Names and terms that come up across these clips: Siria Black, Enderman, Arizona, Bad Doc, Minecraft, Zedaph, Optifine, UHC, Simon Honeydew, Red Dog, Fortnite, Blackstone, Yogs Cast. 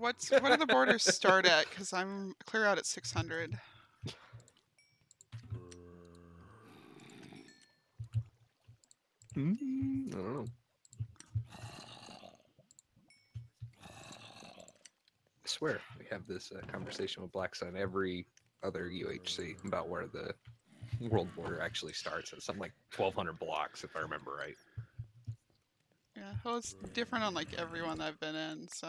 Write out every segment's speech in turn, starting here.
what do the borders start at? Because I'm clear out at 600. I don't know. I swear we have this conversation with Blackstone every other UHC about where the world border actually starts. It's something like 1,200 blocks, if I remember right. Yeah, well, it's different on like everyone I've been in, so.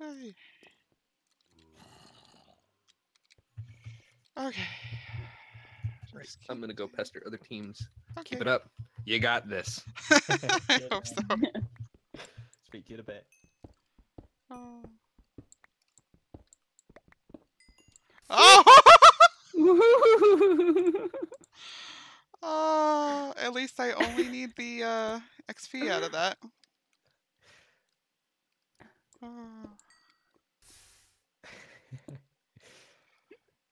Hey. Okay. Right. I'm gonna go pester other teams. Okay. Keep it up. You got this. I hope so. Speak to you in a bit. Oh. Oh! At least I only need the XP out of that.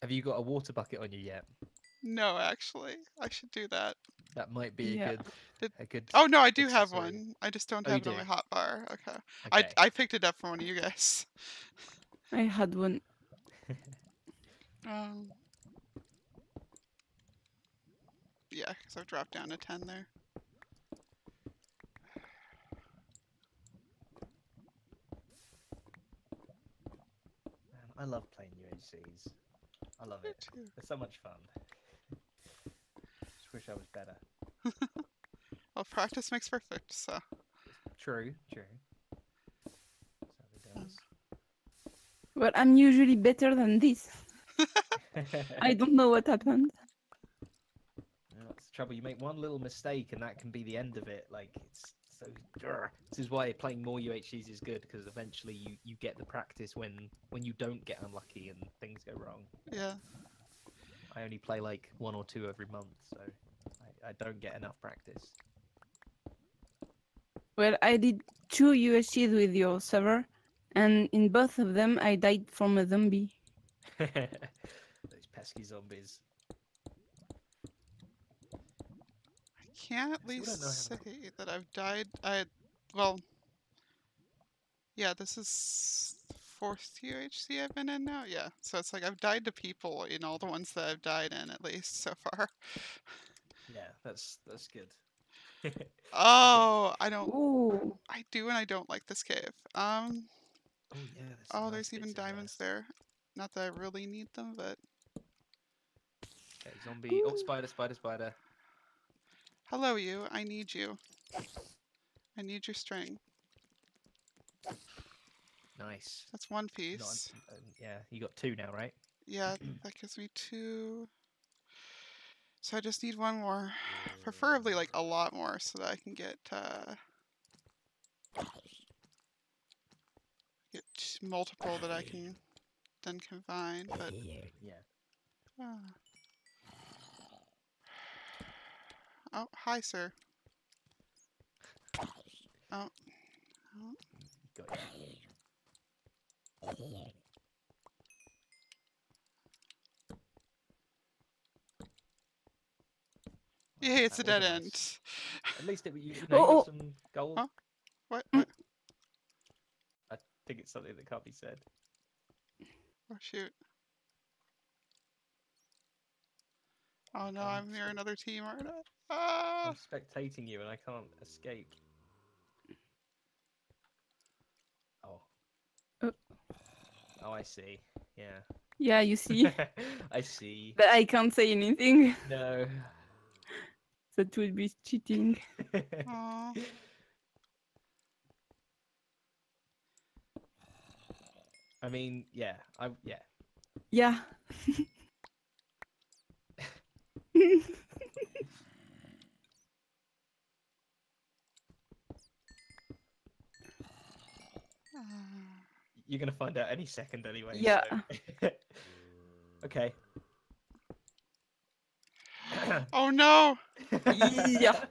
Have you got a water bucket on you yet? No, actually, I should do that. That might be a good. Oh no, I do have one. I just don't have it on my hotbar. Okay. I picked it up from one of you guys. I had one. Yeah, because I've dropped down to 10 there. I love playing UHCs. I love it. It's so much fun. Just wish I was better. Well, practice makes perfect, so. True, true. That's how it goes. Well, I'm usually better than this. I don't know what happened. Trouble, you make one little mistake and that can be the end of it. Like, it's so this is why playing more UHCs is good, because eventually you get the practice when you don't get unlucky and things go wrong. Yeah, I only play like 1 or 2 every month, so I don't get enough practice. Well, I did 2 UHCs with your server, and in both of them I died from a zombie. Those pesky zombies. Can't at least say that I've died. Well, yeah, this is 4th UHC I've been in now. Yeah, so it's like I've died to people in all the ones that I've died in, at least so far. Yeah, that's good. Oh, I don't. Ooh. I do and I don't like this cave. Oh yeah. Oh, there's even diamonds there. Not that I really need them, but. Okay, zombie. Ooh. Oh, spider, spider, spider. Hello, you. I need you. I need your string. Nice. That's one piece. Not, yeah, you got 2 now, right? Yeah, that gives me 2. So I just need 1 more. Preferably, like, a lot more so that I can get multiple that I can then combine, but... Yeah. Oh, hi, sir. Oh. Oh. Yeah, it's a dead end. At least it was you know some gold. Huh? What? I think it's something that can't be said. Oh, shoot. Oh no, I'm near another team, aren't I? Ah! I'm spectating you and I can't escape. Oh. Oh, I see. Yeah. Yeah, you see? I see. But I can't say anything. No. That would be cheating. Aww. I mean, yeah. Yeah. You're gonna find out any second anyway. Yeah. So. Okay. Oh no! Yeah.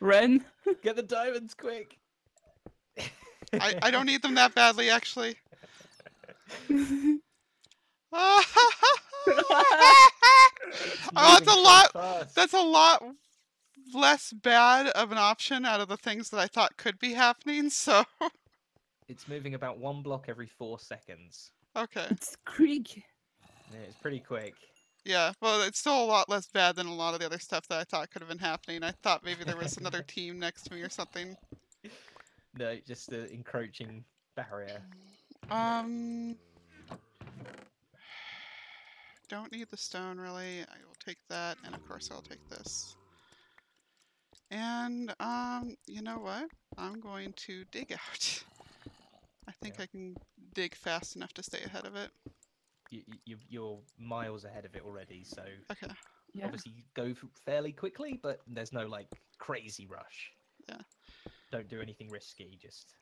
Ren, get the diamonds quick. I don't need them that badly, actually. Oh, that's a lot less bad of an option out of the things that I thought could be happening, so... It's moving about one block every 4 seconds. Okay. It's quick. Yeah, it's pretty quick. Yeah, well, it's still a lot less bad than a lot of the other stuff that I thought could have been happening. I thought maybe there was another team next to me or something. No, just the encroaching barrier. Don't need the stone, really. I will take that, and of course I'll take this. And, you know what? I'm going to dig out. I think I can dig fast enough to stay ahead of it. You're miles ahead of it already, so obviously you go fairly quickly, but there's no, like, crazy rush. Yeah. Don't do anything risky, just...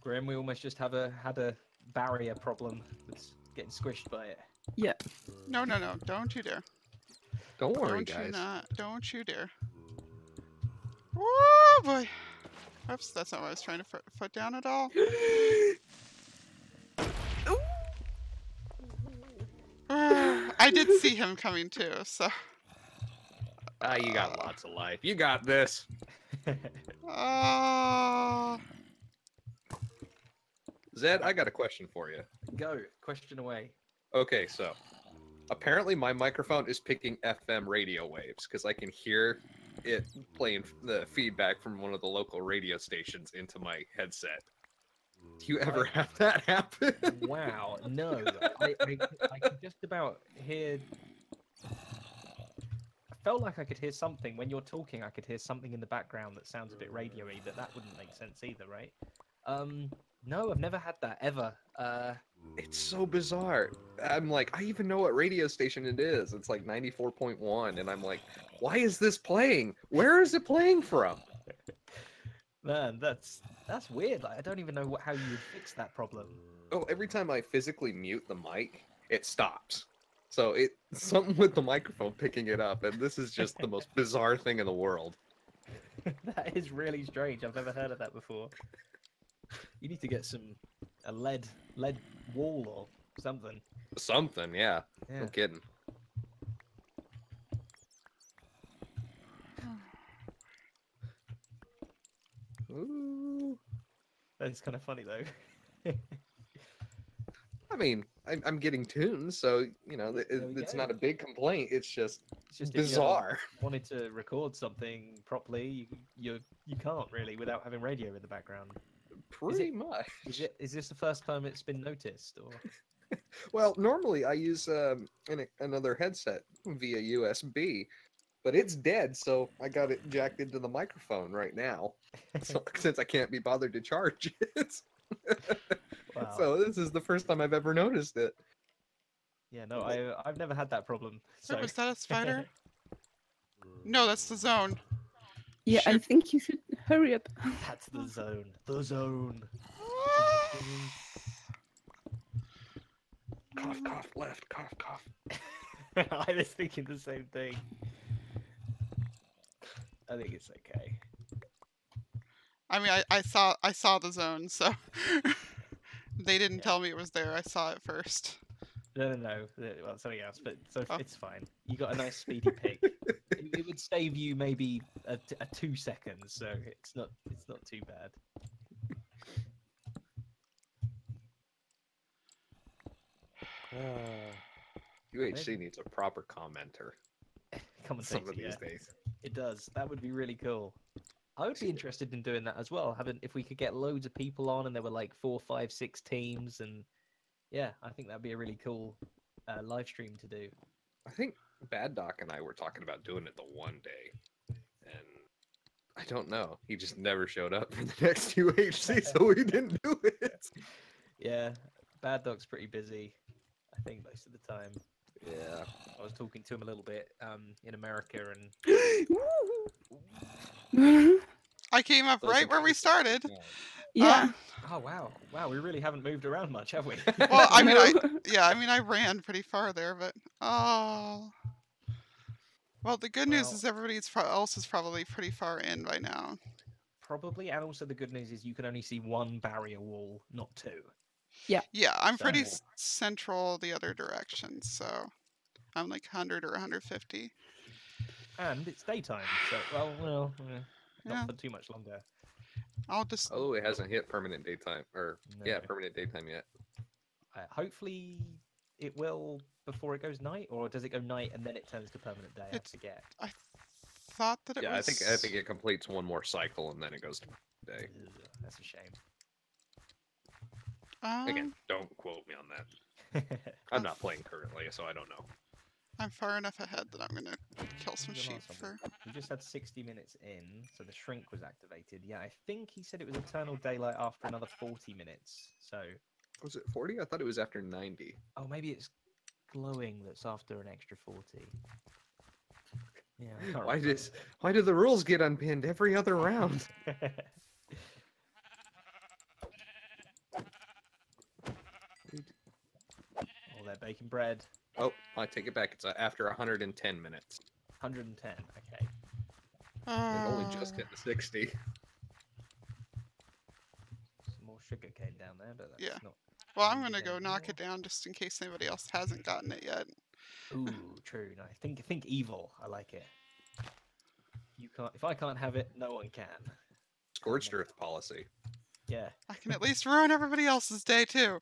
Grim, we almost just had a barrier problem with getting squished by it. Yeah. No, don't you dare. Don't worry, guys. Don't you dare. Oh boy! Oops, that's not what I was trying to foot down at all. I did see him coming too, so. Ah, you got lots of life. You got this. Zed, I got a question for you. Go. Question away. Okay, so apparently my microphone is picking FM radio waves because I can hear it playing the feedback from one of the local radio stations into my headset. Do you ever have that happen? Wow, no. I could just about hear... I felt like I could hear something. When you're talking, I could hear something in the background that sounds a bit radio-y, but that wouldn't make sense either, right? No, I've never had that, ever. It's so bizarre. I'm like, I even know what radio station it is. It's like 94.1, and I'm like, why is this playing? Where is it playing from? Man, that's weird. Like, I don't even know how you would fix that problem. Oh, every time I physically mute the mic, it stops. So it's something with the microphone picking it up, and this is just the most bizarre thing in the world. That is really strange. I've never heard of that before. You need to get a lead wall or something. Something, yeah. No kidding. Ooh. That's kind of funny though. I mean, I'm getting tunes, so you know it's not a big complaint. It's just bizarre. If you wanted to record something properly, you can't really without having radio in the background. Pretty much. Is this the first time it's been noticed? Or well, normally I use another headset via USB, but it's dead, so I got it jacked into the microphone right now, so, since I can't be bothered to charge it. Wow. So this is the first time I've ever noticed it. Yeah, no, I've never had that problem. So. Wait, was that a spider? No, that's the zone. Yeah, I think you should hurry up. That's the zone. The zone. Cough, cough, left, cough, cough. I was thinking the same thing. I think it's okay. I mean, I saw the zone, so they didn't tell me it was there. I saw it first. No. Well, something else, but so it's fine. You got a nice speedy pick. It would save you maybe a 2 seconds, so it's not too bad. UHC needs a proper commentator. Some of these days. It does. That would be really cool. I would be interested in doing that as well. If we could get loads of people on, and there were like 4, 5, 6 teams, and yeah, I think that'd be a really cool live stream to do. I think Bad Doc and I were talking about doing it the one day, and I don't know. He just never showed up for the next UHC, so we didn't do it. Yeah, Bad Doc's pretty busy, I think, most of the time. Yeah, I was talking to him a little bit in America, and I came up right where we started. Yeah. Oh wow, we really haven't moved around much, have we? Well, I mean, I ran pretty far there, but well, the good news is everybody else is probably pretty far in by now. Probably, and also the good news is you can only see one barrier wall, not two. Yeah, I'm pretty central the other direction, so I'm like 100 or 150. And it's daytime, so well, not for too much longer. I'll just. Oh, it hasn't hit permanent daytime, or no. Yeah, permanent daytime yet. Hopefully, it will before it goes night, or does it go night and then it turns to permanent day? I forget. I thought that it. Yeah, was... I think it completes one more cycle and then it goes to day. Ugh, that's a shame. Again, don't quote me on that. I'm not playing currently, so I don't know. I'm far enough ahead that I'm gonna kill some sheep for... We just had 60 minutes in, so the shrink was activated. Yeah, I think he said it was eternal daylight after another 40 minutes, so... Was it 40? I thought it was after 90. Oh, maybe it's glowing that's after an extra 40. Yeah, I can't remember. Why do the rules get unpinned every other round? Oh, they're baking bread. Oh, I take it back. It's after 110 minutes. 110, okay. It only just hit the 60. Some more sugar cane down there, but that's not... Well, I'm going to go knock it down just in case anybody else hasn't gotten it yet. Ooh, true. No, think evil. I like it. You can't. If I can't have it, no one can. Scorched Earth policy. Yeah. I can at least ruin everybody else's day, too.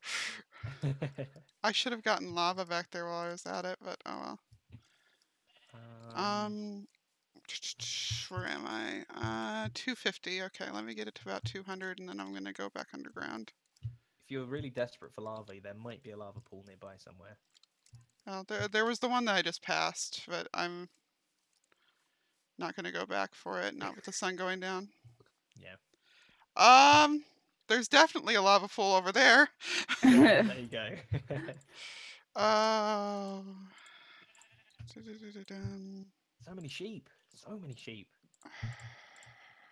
I should have gotten lava back there while I was at it, but oh well. Where am I? 250. Okay, let me get it to about 200, and then I'm going to go back underground. If you're really desperate for lava, there might be a lava pool nearby somewhere. Well, there was the one that I just passed, but I'm not going to go back for it, not with the sun going down. Yeah. There's definitely a lava pool over there. There you go. So many sheep. So many sheep.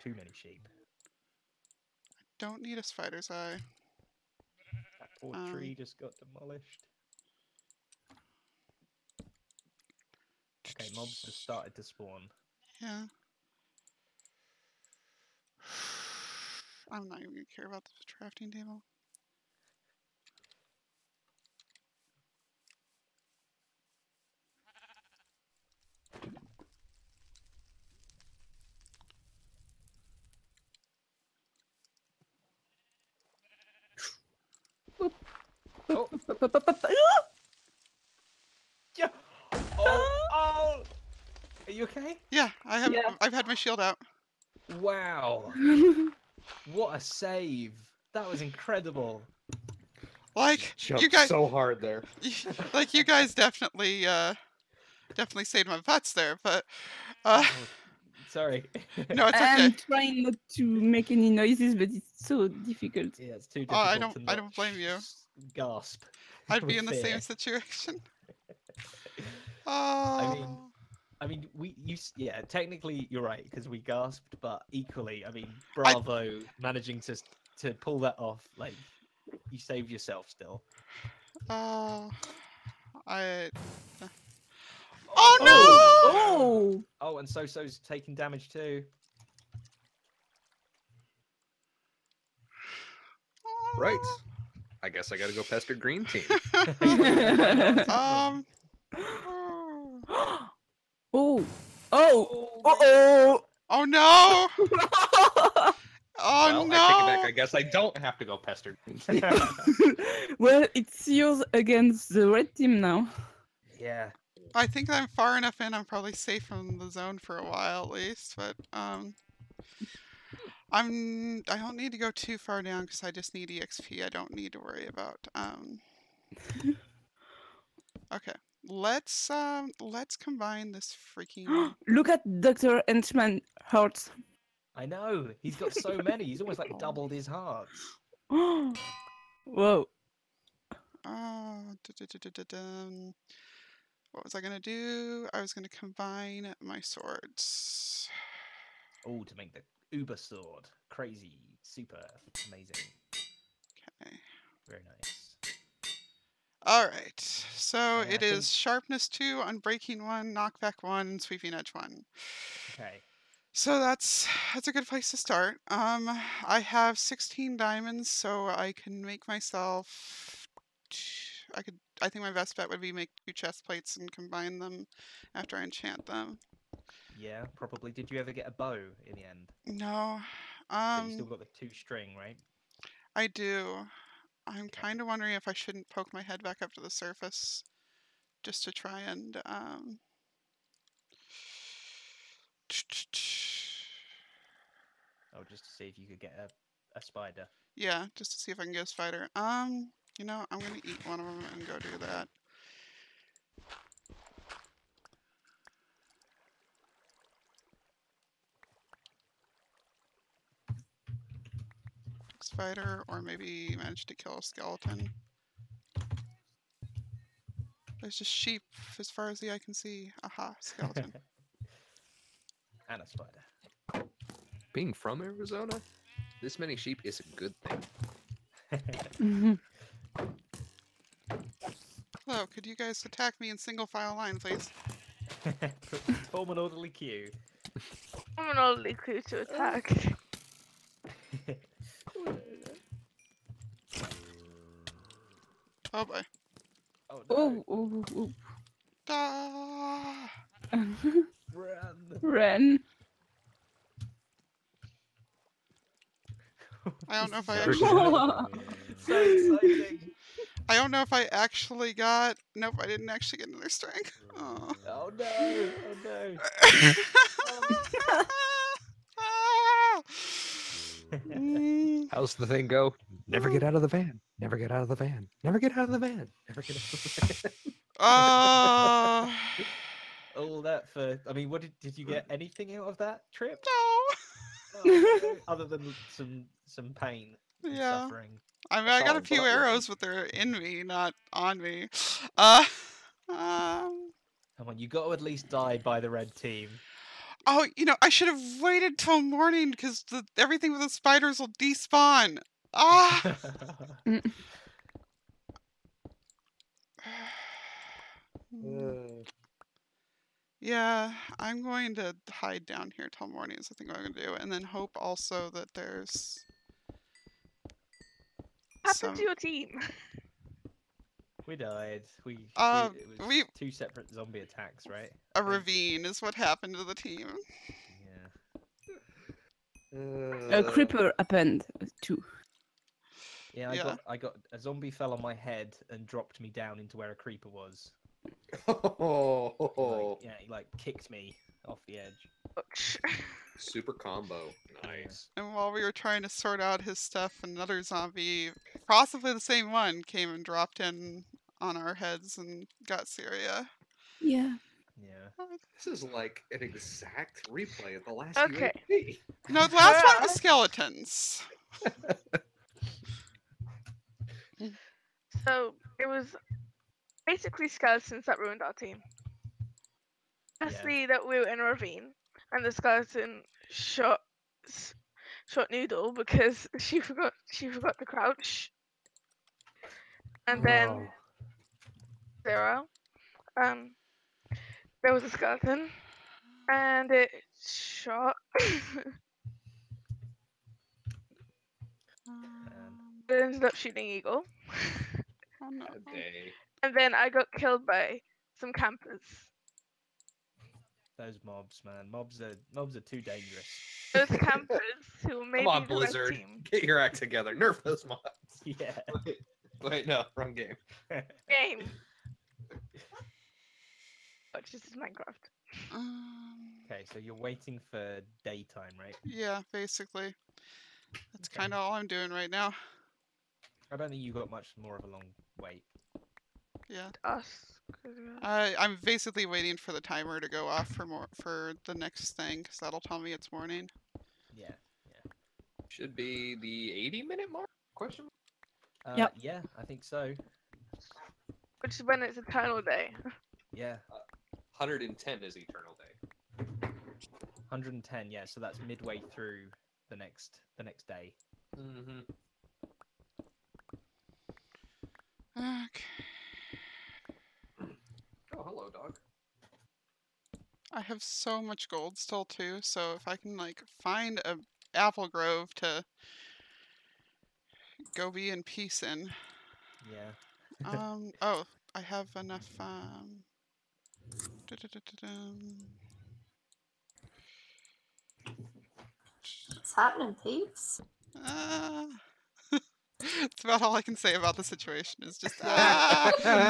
Too many sheep. I don't need a spider's eye. That poor tree just got demolished. Okay, mobs just started to spawn. Yeah. I'm not even going to care about this crafting table. Oh. Yeah. Oh. Are you okay? Yeah, I have. Yeah. I've had my shield out. Wow. What a save! That was incredible. Like you guys, so hard there. Like you guys definitely, definitely saved my butts there. But sorry. No, it's okay. I'm trying not to make any noises, but it's so difficult. Yeah, it's too difficult. I don't blame you. Gasp. I'd be in the same situation. Oh. I mean, technically you're right because we gasped, but equally, I mean, bravo, managing to pull that off. Like, you saved yourself still. Oh no! Oh, and So's taking damage too. Right. I guess I gotta go pester green team. Oh no! Oh well, no! I take it back. I guess I don't have to go pester. Well, it's yours against the red team now. Yeah. I think I'm far enough in. I'm probably safe from the zone for a while at least. But I don't need to go too far down because I just need EXP. I don't need to worry about Okay. Let's combine this freaking. Look at Dr. Enchman's hearts. I know he's got so many. He's almost like doubled his hearts. Whoa. What was I gonna do? I was gonna combine my swords. Oh, to make the Uber sword, crazy, super, amazing. Okay. Very nice. All right, so it is sharpness 2, unbreaking 1, knockback 1, sweeping edge 1. Okay. So that's a good place to start. I have 16 diamonds, so I can make myself. I could I think my best bet would be make 2 chest plates and combine them after I enchant them. Yeah, probably. Did you ever get a bow in the end? No. So you still got the 2 string, right? I do. I'm kind of wondering if I shouldn't poke my head back up to the surface just to try and oh, just to see if you could get a spider. Yeah, just to see if I can get a spider. You know, I'm gonna eat one of them and go do that. Spider, or maybe managed to kill a skeleton. There's just sheep as far as the eye can see. Aha, skeleton. And a spider. Being from Arizona, this many sheep is a good thing. Hello, could you guys attack me in single file line, please? Form an orderly queue. Form an orderly queue to attack. Oh boy. Oh no. Ooh, ooh, ooh. Ah. Run. Run. I don't know if I actually... So exciting. I don't know if I actually got... Nope, I didn't actually get another string. Oh, oh no. Oh no. How's the thing go? Never get out of the van. Never get out of the van. Never get out of the van. Never get out of the van. All that for... I mean, what did you get anything out of that trip? No. No. Other than some pain and suffering. I mean, I got a few arrows, but they're in me, not on me. Come on, you got to at least die by the red team. Oh, you know, I should have waited till morning because everything with the spiders will despawn. Ah! Yeah, I'm going to hide down here till morning is I think what I'm going to do. And then hope also that there's... What happened to your team? We died. It was 2 separate zombie attacks, right? A ravine is what happened to the team. Yeah. A creeper happened too. Yeah, I got a zombie fell on my head and dropped me down into where a creeper was. Oh. Yeah, he like kicked me off the edge. Super combo. Nice. And while we were trying to sort out his stuff, another zombie, possibly the same one, came and dropped in on our heads and got Syria. Yeah. Yeah. This is like an exact replay of the last UHC. No, the last one was skeletons. So it was basically skeletons that ruined our team. Firstly, that we were in a ravine. And the skeleton shot Noodle because she forgot to crouch. And then Zero, there was a skeleton, and it shot. It ended up shooting Eagle. And then I got killed by some campers. Those mobs, man. Mobs are too dangerous. Those campers who made Come on, Blizzard. Get your act together. Nerf those mobs. Yeah. Wait, no. Wrong game. Game. Watch, this is Minecraft. Okay, so you're waiting for daytime, right? Yeah, basically. That's kind of all I'm doing right now. I don't think you got much more of a long wait. Yeah. I'm basically waiting for the timer to go off for the next thing, because that'll tell me it's morning. Yeah. Yeah. Should be the 80-minute mark? Question? Yep. Yeah, I think so. Which is when it's eternal day. Yeah. 110 is eternal day. 110. Yeah. So that's midway through the next day. Mm-hmm. Okay. Hello, dog. I have so much gold still, too, so if I can, like, find a apple grove to go be in peace in. Yeah. Oh, I have enough What's happening, peeps? That's about all I can say about the situation, is just Yeah,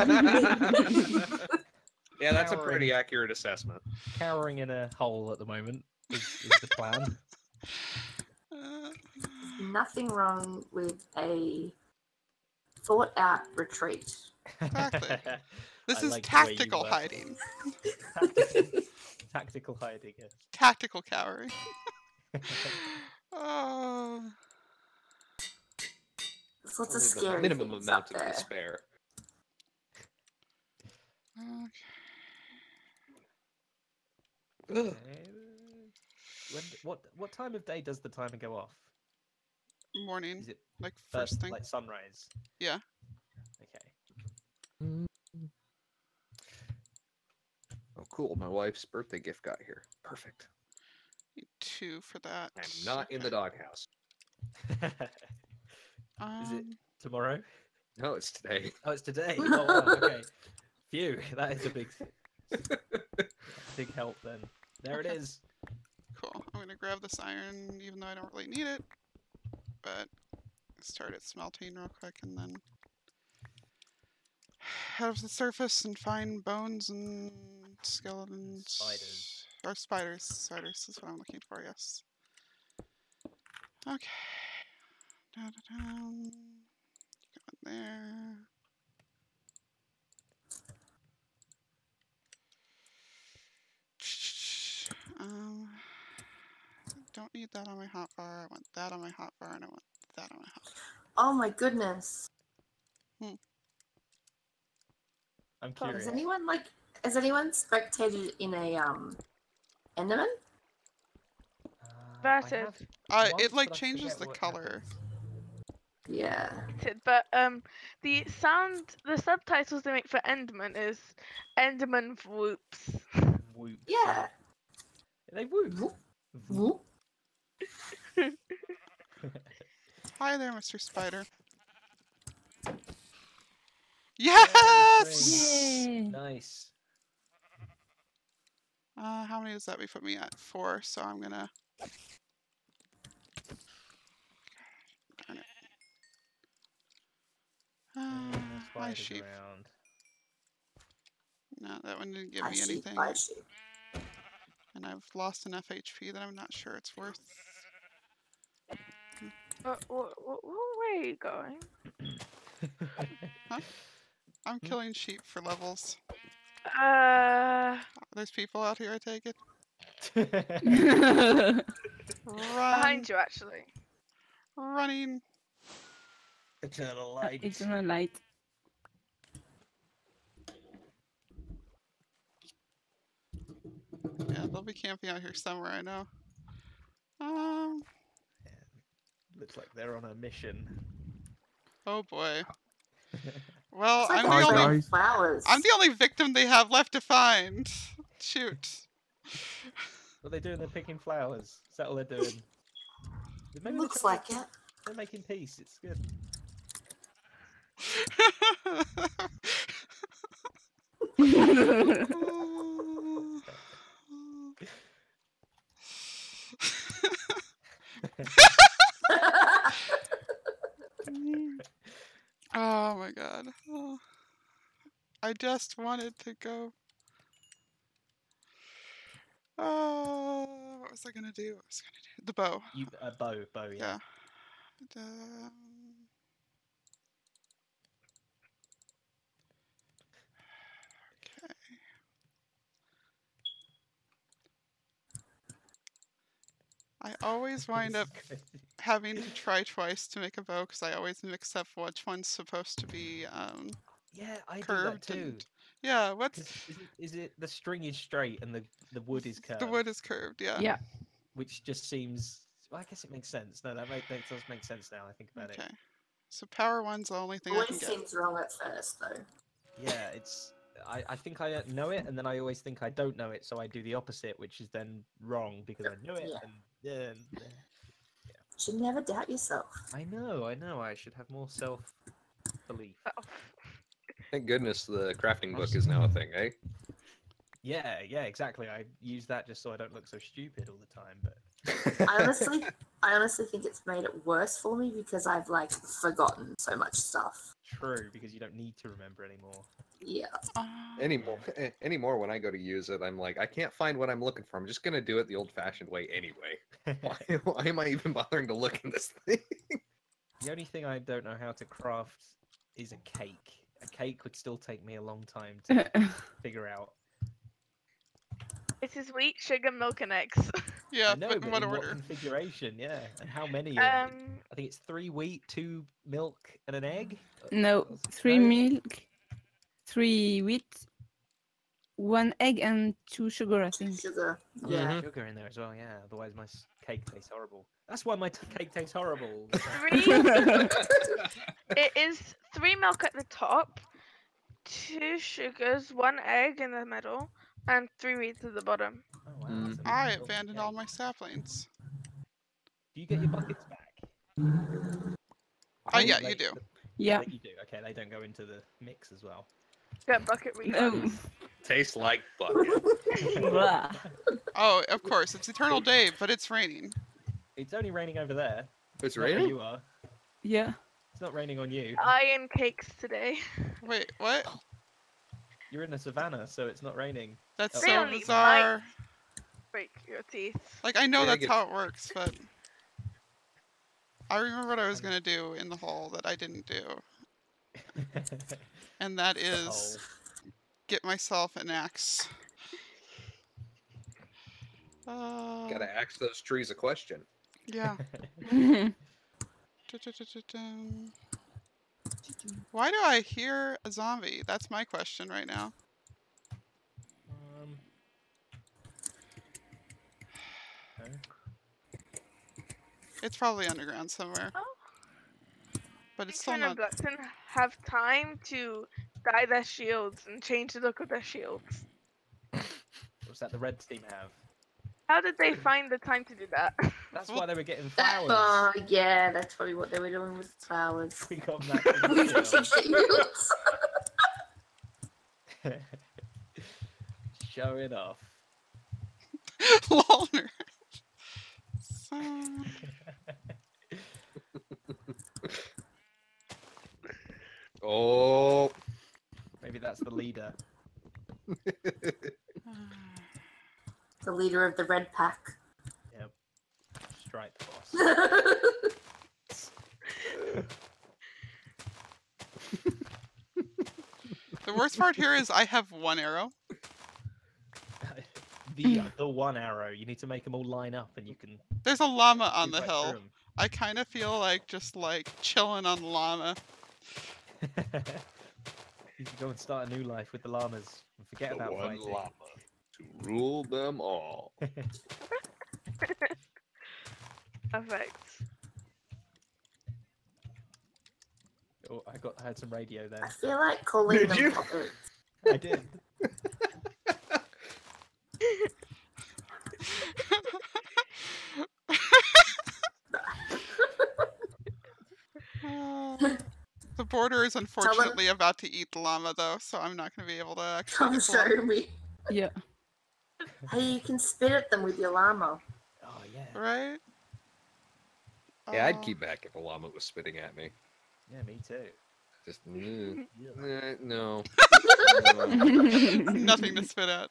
that's a pretty accurate assessment. Cowering in a hole at the moment is the plan. Nothing wrong with a thought-out retreat. Exactly. This is like tactical hiding. Tactical hiding, yes. Tactical cowering. Oh. There's lots of scary minimum amount of despair. Okay. When, what time of day does the timer go off? Morning. Is it like first thing? Like sunrise? Yeah. Okay. Oh cool, my wife's birthday gift got here. Perfect. Two for that. I'm not in the doghouse. Is it tomorrow? No, it's today. Oh, it's today. Oh, wow. Okay. Phew, that is a big help then. There it is. Cool. I'm going to grab this iron, even though I don't really need it. But start it smelting real quick and then head up to the surface and find bones and skeletons. Spiders. Or spiders. Spiders is what I'm looking for, yes. Okay. Down. Go in there. Don't need that on my hotbar. I want that on my hotbar, and I want that on my hotbar. Oh my goodness! I'm curious. Has anyone has anyone spectated in a Enderman? Versus. It like changes the color. Yeah. But the sound, the subtitles they make for Enderman is Enderman whoops. Whoops. Yeah. They whoop. Whoop. Hi there, Mr. Spider. Yes! Yay. Nice. How many does that put me at? 4, so I'm gonna... Darn it. Hi, sheep. Around. No, that one didn't give me anything. And I've lost enough HP that I'm not sure it's worth. Where are you going? Huh? I'm killing sheep for levels. There's people out here, I take it. Behind you, actually. Running. Eternal light. Eternal light. Yeah, they'll be camping out here somewhere, I know. Yeah, looks like they're on a mission. Oh boy. Well, like I'm the only victim they have left to find. Shoot. What are they doing? They're picking flowers. Is that all they're doing? Maybe looks like it. They're making peace. It's good. Oh my god. Oh. I just wanted to go. Oh, what was I gonna do? What was I gonna do? The bow. Bow, yeah. Yeah. And, I always wind up having to try twice to make a bow because I always mix up which one's supposed to be yeah, I curved do that too. And, yeah, what's is it the string is straight and the wood is curved? The wood is curved, yeah. Yeah. Which just seems well, I guess it makes sense. No, that does make sense now I think about it. Okay. So power one's the only thing I can get. Always seems wrong at first though. Yeah, it's I think I know it, and then I always think I don't know it, so I do the opposite, which is then wrong because I knew it. Yeah. And yeah. You should never doubt yourself. I know. I should have more self-belief. Thank goodness the crafting book is now a thing, eh? Yeah, yeah, exactly. I use that just so I don't look so stupid all the time. But I honestly think it's made it worse for me because I've like forgotten so much stuff. True, because you don't need to remember anymore. Yeah. Anymore when I go to use it, I'm like, I can't find what I'm looking for. I'm just going to do it the old-fashioned way anyway. Why am I even bothering to look in this thing? The only thing I don't know how to craft is a cake. A cake would still take me a long time to figure out. This is wheat, sugar, milk, and eggs. Yeah, no, but in what order? Configuration, yeah. And how many? I think it's 3 wheat, 2 milk, and an egg? No, 3 milk, 3 wheat, 1 egg, and 2 sugar, I think. Sugar. Yeah, sugar in there as well, yeah. Otherwise my cake tastes horrible. That's why my cake tastes horrible. It is 3 milk at the top, 2 sugars, 1 egg in the middle, and 3 wheat at the bottom. Oh, wow. I abandoned all my saplings. Do you get your buckets back? Oh yeah, you do. Yeah. You do. Okay, they don't go into the mix as well. Yeah, bucket wheat. No. Tastes like bucket. Oh, of course. It's Eternal Day, but it's raining. It's only raining over there. It's raining? Where you are. Yeah. It's not raining on you. Iron cakes today. Wait, what? You're in the savannah, so it's not raining. That's so bizarre. Break your teeth. Like, I know that's how it works, but... I remember what I was going to do in the hole that I didn't do. And that is... get myself an axe. Gotta axe those trees a question. Yeah. Why do I hear a zombie? That's my question right now. Okay. It's probably underground somewhere. Oh. But it's still not... Blackstone have time to dye their shields and change the look of their shields. What's that the red team have? How did they find the time to do that? That's why they were getting flowers. Oh, yeah, that's probably what they were doing with the flowers. We got back to the showing off. Loner. Oh. Maybe that's the leader. The leader of the red pack. Yep. Strike the boss. The worst part here is I have 1 arrow. The 1 arrow. You need to make them all line up and you can... There's a llama on the hill. I kind of feel like just like chilling on the llama. You can go and start a new life with the llamas and forget about fighting. One llama. To rule them all. Perfect. Oh, I had some radio there. I feel like calling them puppets. I did. The border is unfortunately about to eat the llama, though, so I'm not going to be able to actually. Come show me. Yeah. Hey, you can spit at them with your llama. Oh, yeah. Right? Yeah, I'd keep back if a llama was spitting at me. Yeah, me too. Just, no. Nothing to spit at.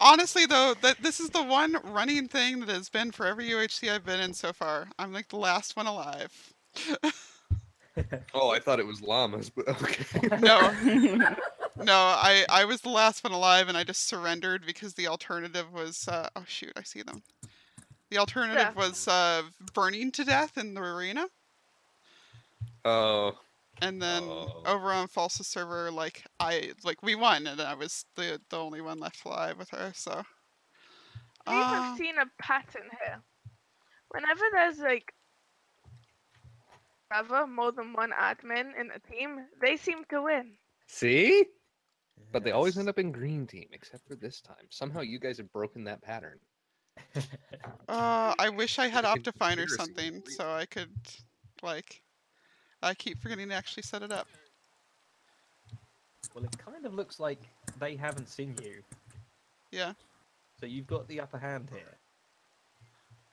Honestly, though, this is the one running thing that has been for every UHC I've been in so far. I'm like the last one alive. Oh, I thought it was llamas, but okay. No. No, I was the last one alive, and I just surrendered because the alternative was, oh shoot, I see them. The alternative was burning to death in the arena. Oh. And then over on False's server, like we won, and I was the only one left alive with her. So. We have seen a pattern here. Whenever there's like more than one admin in a team, they seem to win. See? But they always end up in green team, except for this time. Somehow you guys have broken that pattern. I wish I had Optifine or something, so I could, like... I keep forgetting to actually set it up. Well, it kind of looks like they haven't seen you. Yeah. So you've got the upper hand here.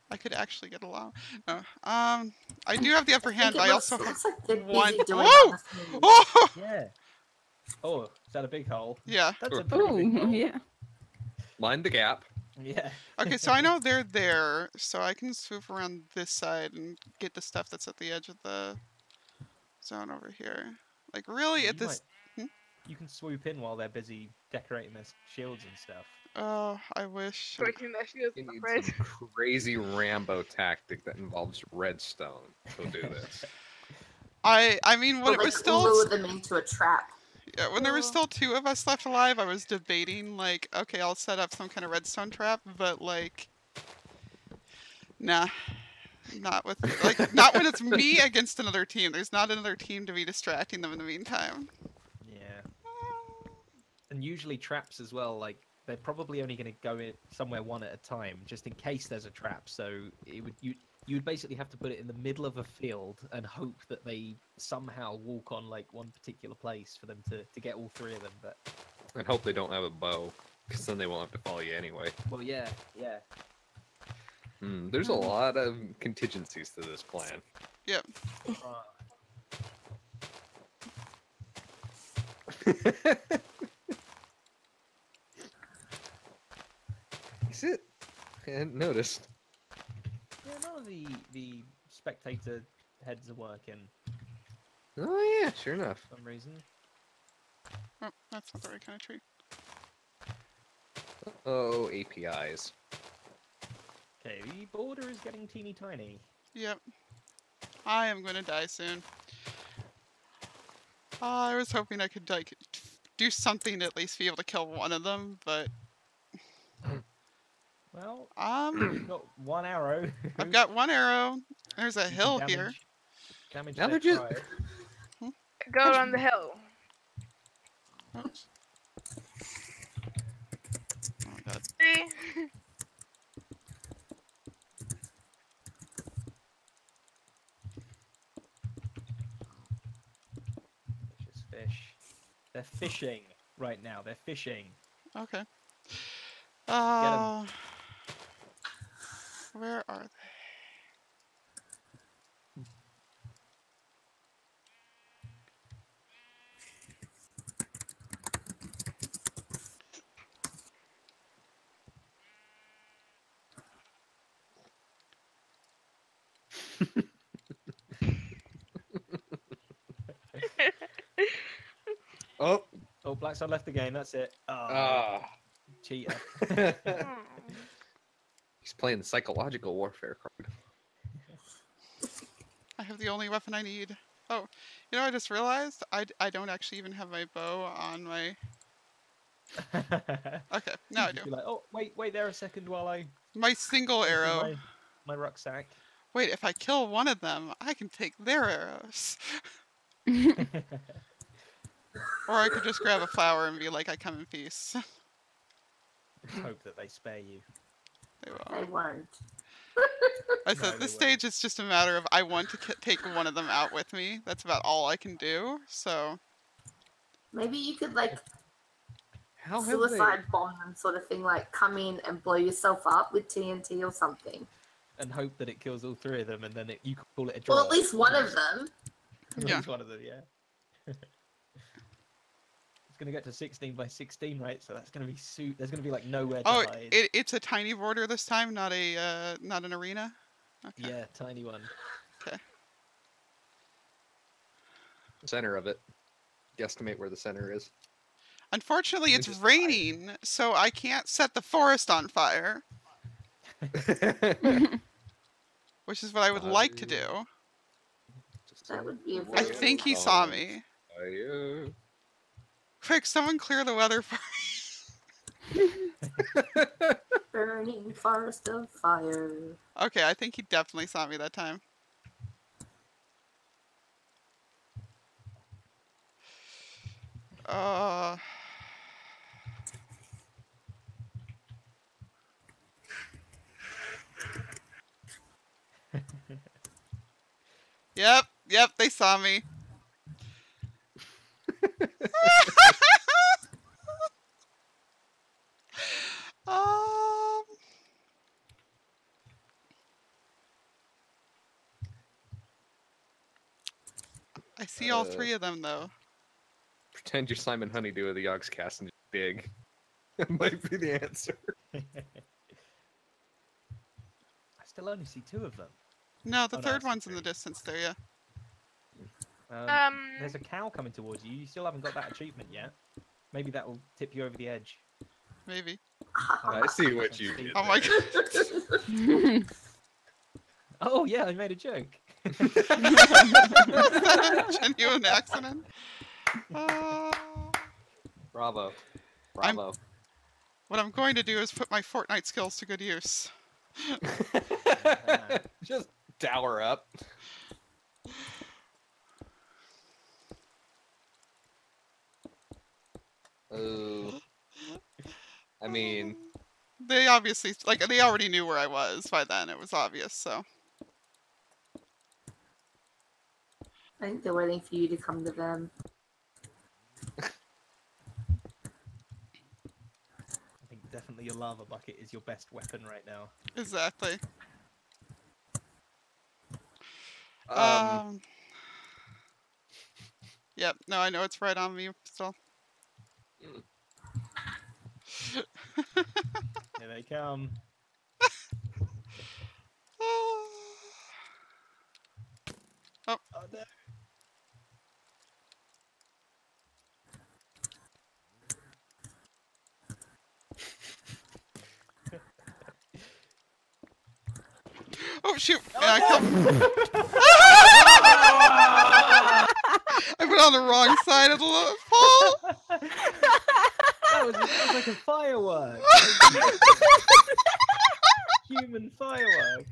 I could actually get along. No. I do have the upper hand, but I also have like one. Whoa! Oh! Yeah. Oh, is that a big hole? Yeah. That's a big hole. Yeah. Mind the gap. Yeah. Okay, so I know they're there, so I can swoop around this side and get the stuff that's at the edge of the zone over here. Like, really, you at this... You can swoop in while they're busy decorating their shields and stuff. Oh, I wish. Breaking their shields in the red. Crazy Rambo tactic that involves redstone. We'll do this. I mean, when it was still... Lure them into a trap. Yeah, when there was still two of us left alive, I was debating, like, okay, I'll set up some kind of redstone trap, but, like, nah, not with, like, not when it's me against another team. There's not another team to be distracting them in the meantime. Yeah. And usually traps as well, like, they're probably only going to go in somewhere one at a time, just in case there's a trap, so it would... You'd basically have to put it in the middle of a field and hope that they somehow walk on like one particular place for them to get all three of them. But I'd hope they don't have a bow, because then they won't have to follow you anyway. Well, yeah, yeah. There's a lot of contingencies to this plan. Yep. Is it? I hadn't noticed. Yeah, none of the spectator heads are working. Oh yeah, sure enough. For some reason. Oh, that's not the right kind of tree. Oh, APIs. Okay, the border is getting teeny tiny. Yep. I am gonna die soon. I was hoping I could like do something to at least be able to kill one of them, but. Well, I've got one arrow. I've got one arrow. There's a hill here. Damage now they're just... Go on the hill. Oh. Oh, God. See? Just fish. They're fishing right now. They're fishing. Okay. Get 'em. Where are they? Oh! Oh, Blackstone left again, that's it. Oh. Cheater. He's playing the psychological warfare card. I have the only weapon I need. Oh, you know, I just realized I don't actually even have my bow on my... Okay, now I do. Like, oh, wait there a second while I... My single arrow. My rucksack. Wait, if I kill one of them, I can take their arrows. Or I could just grab a flower and be like, I come in peace. Hope that they spare you. They won't. I said, no, this stage is just a matter of I want to take one of them out with me. That's about all I can do, so... Maybe you could, like, suicide bomb them sort of thing, like, come in and blow yourself up with TNT or something. And hope that it kills all three of them, and then you call it a draw. Well, at least one of them. Yeah. At least one of them, yeah. It's going to get to 16 by 16, right? So that's going to be there's going to be like nowhere to hide. Oh, it's a tiny border this time, not a not an arena. Okay. Yeah, tiny one. Okay. Center of it. Guesstimate where the center is. Unfortunately, it's raining, so I can't set the forest on fire. Which is what I would like to do. That would be I think he saw me. Quick, someone clear the weather for me. Burning forest of fire. Okay, I think he definitely saw me that time. Yep, they saw me. I see all three of them, though. Pretend you're Simon Honeydew of the Yogs Cast and just dig. That might be the answer. I still only see two of them. No, the third one's in the distance there, yeah. There's a cow coming towards you. You still haven't got that achievement yet. Maybe that'll tip you over the edge. Maybe. I see what you did. Oh my god. Oh yeah, I made a joke. Is that a genuine accident? Bravo. Bravo. What I'm going to do is put my Fortnite skills to good use. Just dower up. Oh. I mean, they obviously they already knew where I was by then. It was obvious, so. I think they're waiting for you to come to them. I think definitely your lava bucket is your best weapon right now. Exactly. Yep. No, I know it's right on me still. Mm. Here they come. Oh. Oh no. Oh shoot! Oh, yeah, no. I put on the wrong side of the pole. That was like a firework. Human firework.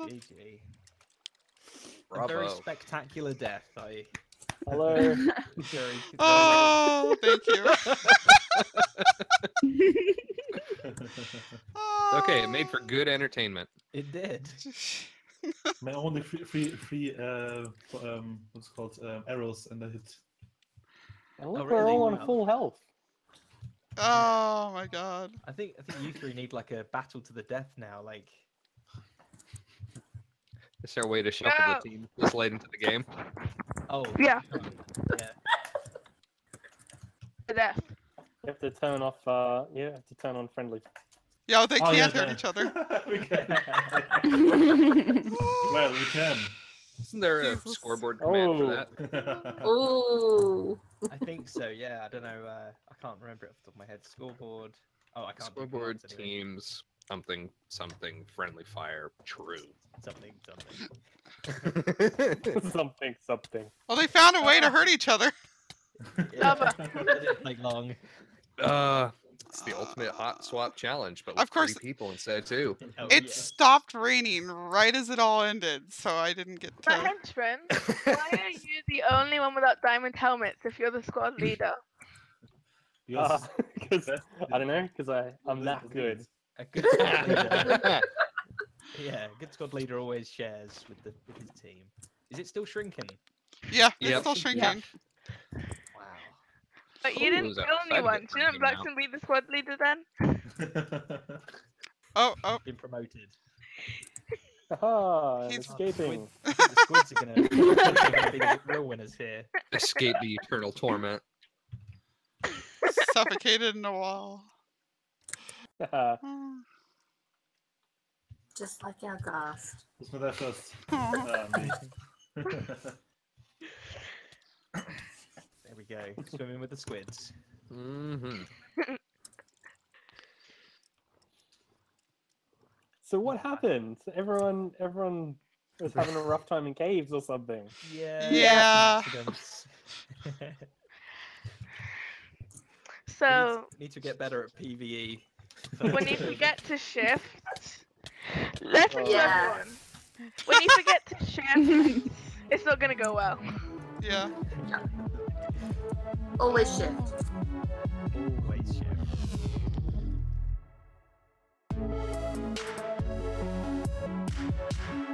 GG. A very spectacular death. Hello. Very, oh, thank you. Okay, it made for good entertainment. It did. My only what's it called arrows, and I hit. And look, we're all on full health. Oh my god! I think you three need like a battle to the death now. Like, it's our way to shuffle the team this late into the game. Oh yeah. Yeah. The death. You have to turn off. You have to turn on friendly. Yeah, they can't hurt each other. We can. Well, we can. Isn't there a scoreboard command for that? Ooh. I think so. Yeah, I don't know. I can't remember it off the top of my head. Scoreboard. Oh, I can't. Scoreboard teams. Something. Something. Friendly fire. True. Something. Something. Something. Something. Well, they found a way to hurt each other. Yeah. It didn't take long. It's the ultimate hot swap challenge, but with three people instead too. Oh, it stopped raining right as it all ended, so I didn't get to... My henchman, why are you the only one without diamond helmets if you're the squad leader? I don't know, because I'm that good. A good squad leader. Yeah, a good squad leader always shares with his team. Is it still shrinking? Yeah, it's still shrinking. Yeah. But you didn't kill anyone. Shouldn't Blackstone be the squad leader then? Oh. Been promoted. Aha! He's escaping. The squids are going to be the real winners here. Escape the eternal torment. Suffocated in a wall. Just like our ghost. Just with our first. There we go, swimming with the squids. Mm-hmm. So what happened? Everyone was having a rough time in caves or something. Yeah. So need to get better at PvE. When you forget to shift, when you forget to shift, it's not gonna go well. Yeah. Always shift. Always shift.